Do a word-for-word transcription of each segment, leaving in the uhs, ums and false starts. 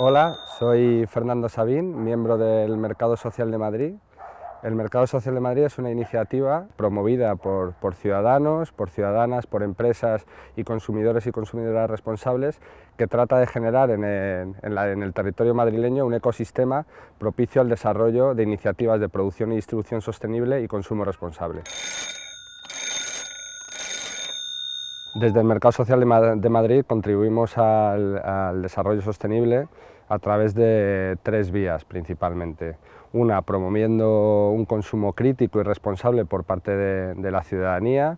Hola, soy Fernando Sabín, miembro del Mercado Social de Madrid. El Mercado Social de Madrid es una iniciativa promovida por, por ciudadanos, por ciudadanas, por empresas y consumidores y consumidoras responsables que trata de generar en el, en la, en el territorio madrileño un ecosistema propicio al desarrollo de iniciativas de producción y distribución sostenible y consumo responsable. Desde el Mercado Social de Madrid contribuimos al, al desarrollo sostenible a través de tres vías principalmente. Una, promoviendo un consumo crítico y responsable por parte de, de la ciudadanía,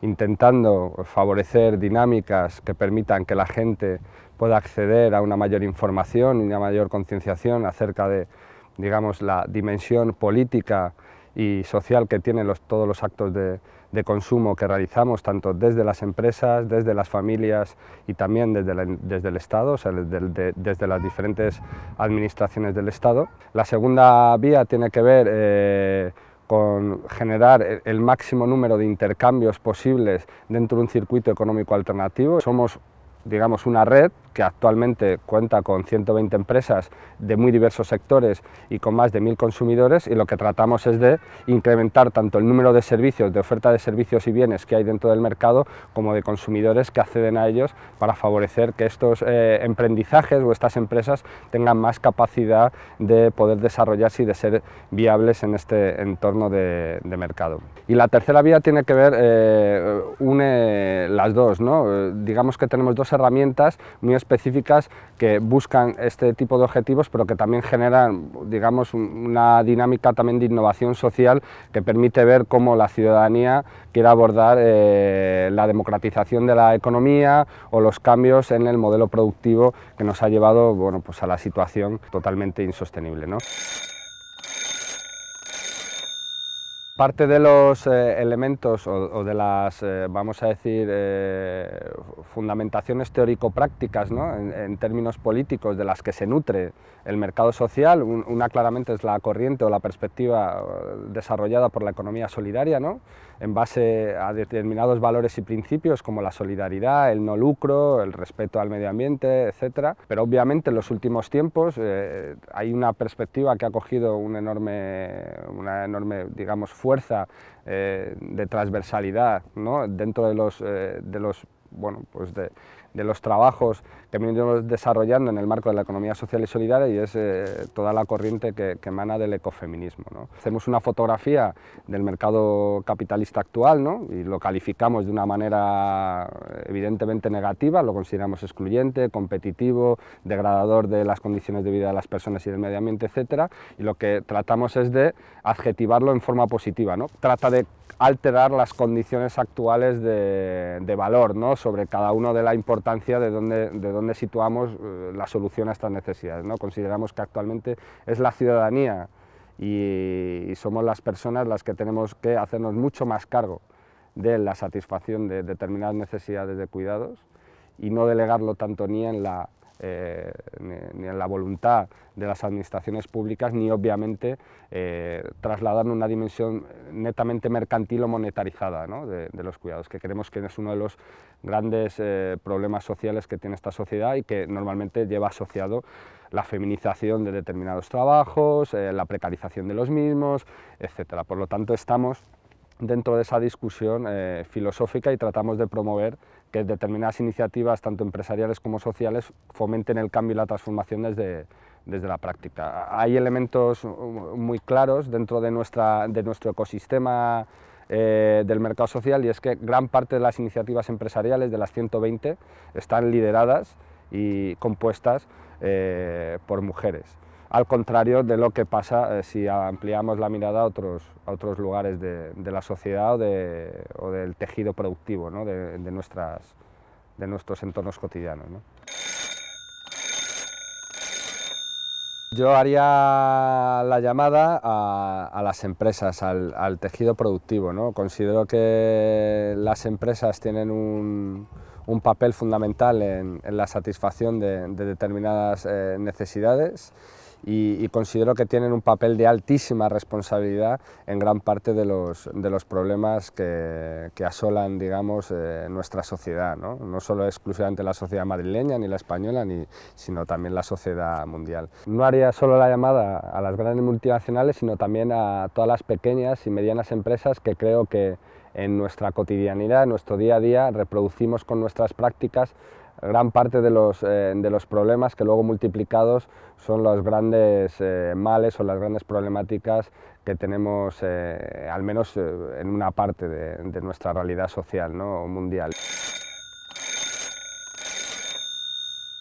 intentando favorecer dinámicas que permitan que la gente pueda acceder a una mayor información y una mayor concienciación acerca de, digamos, la dimensión política y social que tienen los, todos los actos de, de consumo que realizamos, tanto desde las empresas, desde las familias y también desde, la, desde el Estado, o sea, desde, de, desde las diferentes administraciones del Estado. La segunda vía tiene que ver eh, con generar el máximo número de intercambios posibles dentro de un circuito económico alternativo. Somos, digamos, una red que actualmente cuenta con ciento veinte empresas de muy diversos sectores y con más de mil consumidores, y lo que tratamos es de incrementar tanto el número de servicios, de oferta de servicios y bienes que hay dentro del mercado, como de consumidores que acceden a ellos, para favorecer que estos eh, emprendizajes o estas empresas tengan más capacidad de poder desarrollarse y de ser viables en este entorno de, de mercado. Y la tercera vía tiene que ver, eh, une las dos, ¿no? Digamos que tenemos dos herramientas muy específicas que buscan este tipo de objetivos, pero que también generan, digamos, una dinámica también de innovación social que permite ver cómo la ciudadanía quiere abordar eh, la democratización de la economía o los cambios en el modelo productivo que nos ha llevado, bueno, pues a la situación totalmente insostenible, ¿no? Parte de los eh, elementos o, o de las, eh, vamos a decir, eh, fundamentaciones teórico-prácticas, ¿no?, en, en términos políticos, de las que se nutre el mercado social, un, una claramente es la corriente o la perspectiva desarrollada por la economía solidaria, ¿no?, en base a determinados valores y principios como la solidaridad, el no lucro, el respeto al medio ambiente, etcétera. Pero obviamente en los últimos tiempos eh, hay una perspectiva que ha cogido un enorme, una enorme, digamos, fuerza fuerza eh, de transversalidad, ¿no?, dentro de los, eh, de los, bueno, pues de, de los trabajos que venimos desarrollando en el marco de la economía social y solidaria, y es eh, toda la corriente que, que emana del ecofeminismo, ¿no? Hacemos una fotografía del mercado capitalista actual, ¿no?, y lo calificamos de una manera evidentemente negativa, lo consideramos excluyente, competitivo, degradador de las condiciones de vida de las personas y del medio ambiente, etcétera, y lo que tratamos es de adjetivarlo en forma positiva, ¿no? Trata de alterar las condiciones actuales de, de valor, ¿no?, sobre cada uno de la importancia de dónde de dónde situamos eh, la solución a estas necesidades, ¿no? Consideramos que actualmente es la ciudadanía y, y somos las personas las que tenemos que hacernos mucho más cargo de la satisfacción de determinadas necesidades de cuidados y no delegarlo tanto ni en la Eh, ni, ni en la voluntad de las administraciones públicas, ni obviamente eh, trasladar una dimensión netamente mercantil o monetarizada, ¿no?, de, de los cuidados, que creemos que es uno de los grandes eh, problemas sociales que tiene esta sociedad y que normalmente lleva asociado la feminización de determinados trabajos, eh, la precarización de los mismos, etcétera. Por lo tanto, estamos dentro de esa discusión eh, filosófica y tratamos de promover que determinadas iniciativas, tanto empresariales como sociales, fomenten el cambio y la transformación desde, desde la práctica. Hay elementos muy claros dentro de, nuestra, de nuestro ecosistema eh, del mercado social, y es que gran parte de las iniciativas empresariales, de las ciento veinte, están lideradas y compuestas eh, por mujeres, al contrario de lo que pasa eh, si ampliamos la mirada a otros, a otros lugares de, de la sociedad o, de, o del tejido productivo, ¿no?, de, de, nuestras, de nuestros entornos cotidianos, ¿no? Yo haría la llamada a, a las empresas, al, al tejido productivo, ¿no? Considero que las empresas tienen un... un papel fundamental en, en la satisfacción de, de determinadas eh, necesidades, y, y considero que tienen un papel de altísima responsabilidad en gran parte de los, de los problemas que, que asolan, digamos, eh, nuestra sociedad, ¿no? No solo exclusivamente la sociedad madrileña ni la española, ni, sino también la sociedad mundial. No haría solo la llamada a las grandes multinacionales, sino también a todas las pequeñas y medianas empresas que creo que en nuestra cotidianidad, en nuestro día a día, reproducimos con nuestras prácticas gran parte de los, eh, de los problemas que luego multiplicados son los grandes eh, males o las grandes problemáticas que tenemos, eh, al menos eh, en una parte de, de nuestra realidad social, ¿no?, mundial.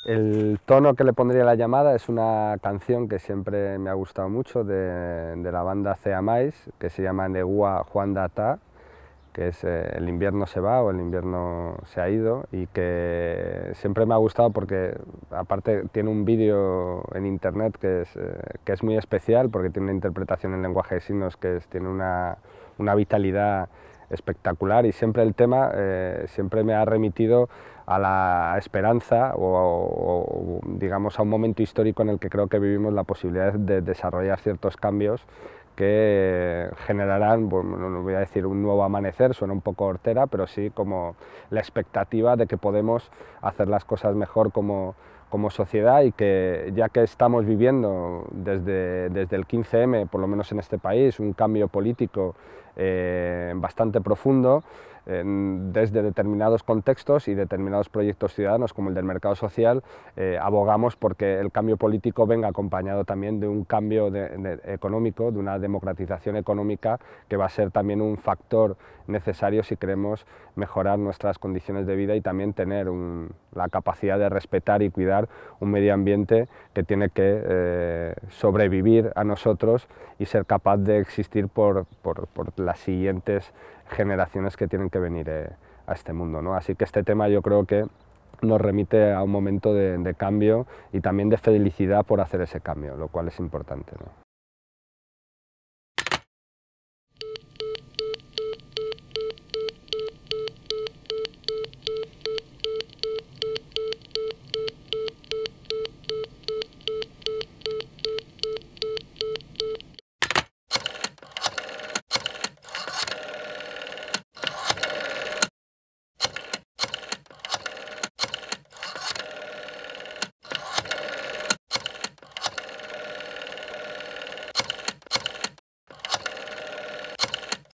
El tono que le pondría a la llamada es una canción que siempre me ha gustado mucho de, de la banda Cea Mais, que se llama Negua Juan Data, que es eh, El invierno se va o El invierno se ha ido, y que siempre me ha gustado porque aparte tiene un vídeo en internet que es, eh, que es muy especial, porque tiene una interpretación en lenguaje de signos que es, tiene una, una vitalidad espectacular, y siempre el tema eh, siempre me ha remitido a la esperanza o, o, o digamos a un momento histórico en el que creo que vivimos la posibilidad de desarrollar ciertos cambios que generarán, bueno, no voy a decir un nuevo amanecer, suena un poco hortera, pero sí como la expectativa de que podemos hacer las cosas mejor como, como sociedad, y que ya que estamos viviendo desde, desde el quince eme, por lo menos en este país, un cambio político eh, bastante profundo, desde determinados contextos y determinados proyectos ciudadanos como el del mercado social, eh, abogamos porque el cambio político venga acompañado también de un cambio de, de, económico, de una democratización económica que va a ser también un factor necesario si queremos mejorar nuestras condiciones de vida y también tener un, la capacidad de respetar y cuidar un medio ambiente que tiene que eh, sobrevivir a nosotros y ser capaz de existir por, por, por las siguientes generaciones que tienen que venir eh, a este mundo, ¿no? Así que este tema yo creo que nos remite a un momento de, de cambio y también de felicidad por hacer ese cambio, lo cual es importante, ¿no?